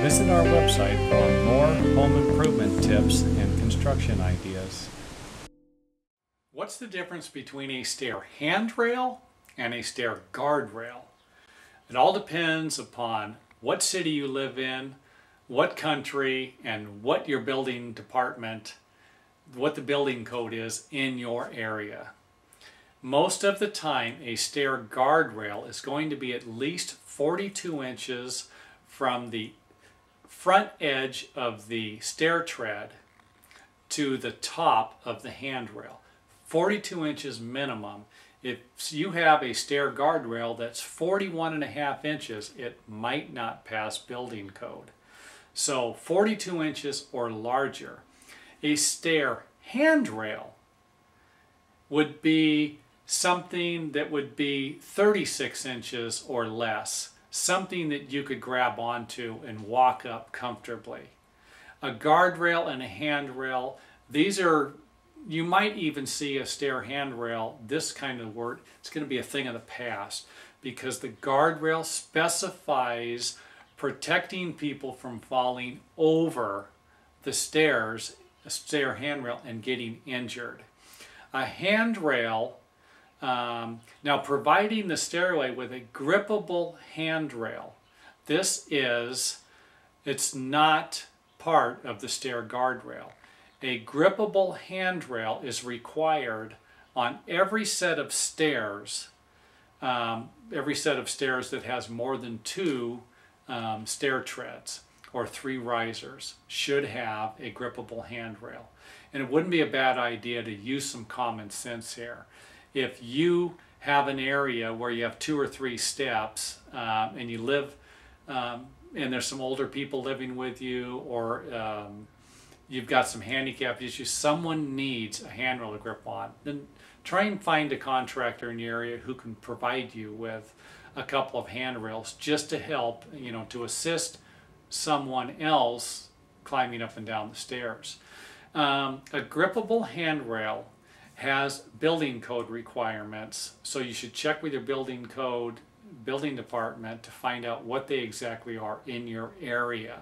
Visit our website for more home improvement tips and construction ideas. What's the difference between a stair handrail and a stair guardrail? It all depends upon what city you live in, what country, and what your building department, what the building code is in your area. Most of the time, a stair guardrail is going to be at least 42 inches from the front edge of the stair tread to the top of the handrail. 42 inches minimum. If you have a stair guardrail that's 41.5 inches, it might not pass building code. So 42 inches or larger. A stair handrail would be something that would be 36 inches or less. Something that you could grab onto and walk up comfortably. A guardrail and a handrail, these are, you might even see a stair handrail, this kind of work, it's going to be a thing of the past because the guardrail specifies protecting people from falling over the stairs, a stair handrail, and getting injured. A handrail, now providing the stairway with a grippable handrail, it's not part of the stair guardrail. A grippable handrail is required on every set of stairs that has more than two stair treads or three risers should have a grippable handrail. And it wouldn't be a bad idea to use some common sense here. If you have an area where you have two or three steps and you live and there's some older people living with you, or you've got some handicap issues, someone needs a handrail to grip on, then try and find a contractor in your area who can provide you with a couple of handrails just to help, you know, to assist someone else climbing up and down the stairs. A grippable handrail has building code requirements, so you should check with your building department to find out what they exactly are in your area.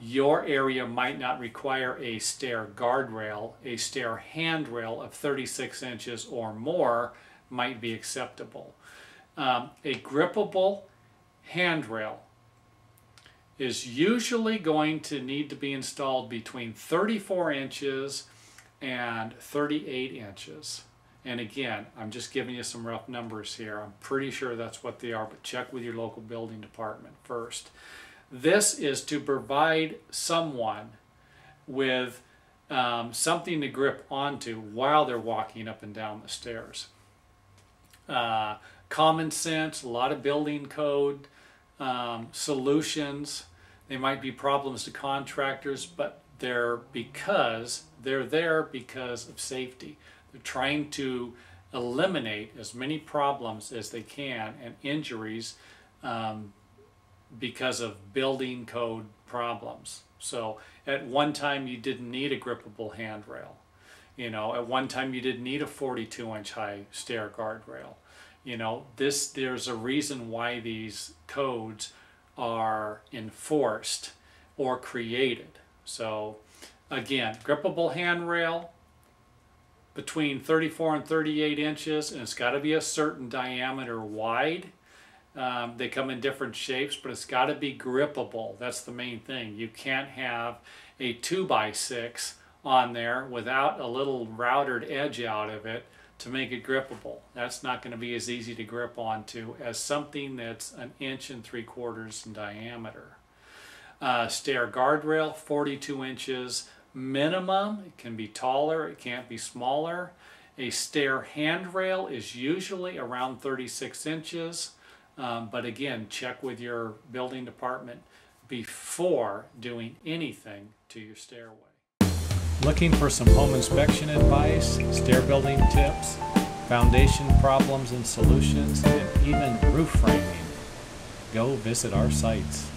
Your area might not require a stair guardrail. A stair handrail of 36 inches or more might be acceptable. A grippable handrail is usually going to need to be installed between 34 inches and 38 inches. And again, I'm just giving you some rough numbers here. I'm pretty sure that's what they are, but check with your local building department first. This is to provide someone with something to grip onto while they're walking up and down the stairs. Common sense, a lot of building code solutions. They might be problems to contractors, but they're there because of safety. They're trying to eliminate as many problems as they can and injuries because of building code problems. So at one time you didn't need a grippable handrail. You know, at one time you didn't need a 42-inch high stair guardrail. You know, there's a reason why these codes are enforced or created. So again, grippable handrail between 34 and 38 inches, and it's got to be a certain diameter wide. They come in different shapes, but it's got to be grippable. That's the main thing. You can't have a 2x6 on there without a little routed edge out of it to make it grippable. That's not going to be as easy to grip onto as something that's an 1 3/4 inches in diameter. Stair guardrail, 42 inches minimum. It can be taller, it can't be smaller. A stair handrail is usually around 36 inches, but again, check with your building department before doing anything to your stairway. Looking for some home inspection advice, stair building tips, foundation problems and solutions, and even roof framing? Go visit our sites.